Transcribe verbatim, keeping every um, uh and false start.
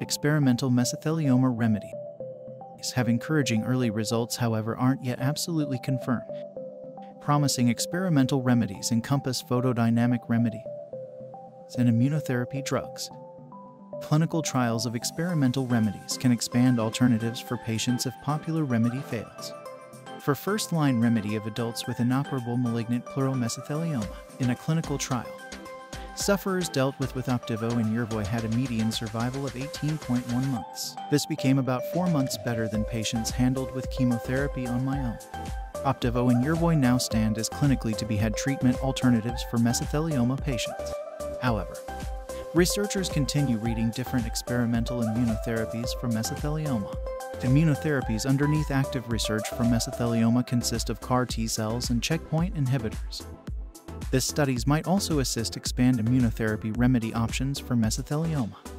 experimental mesothelioma remedies have encouraging early results, however, aren't yet absolutely confirmed. Promising experimental remedies encompass photodynamic remedies and immunotherapy drugs. Clinical trials of experimental remedies can expand alternatives for patients if popular remedy fails. For first-line remedy of adults with inoperable malignant pleural mesothelioma, in a clinical trial, sufferers dealt with with Opdivo and Yervoy had a median survival of eighteen point one months. This became about four months better than patients handled with chemotherapy on my own. Opdivo and Yervoy now stand as clinically to be had treatment alternatives for mesothelioma patients. However, researchers continue reading different experimental immunotherapies for mesothelioma. Immunotherapies underneath active research for mesothelioma consist of CAR T cells and checkpoint inhibitors. These studies might also assist expand immunotherapy remedy options for mesothelioma.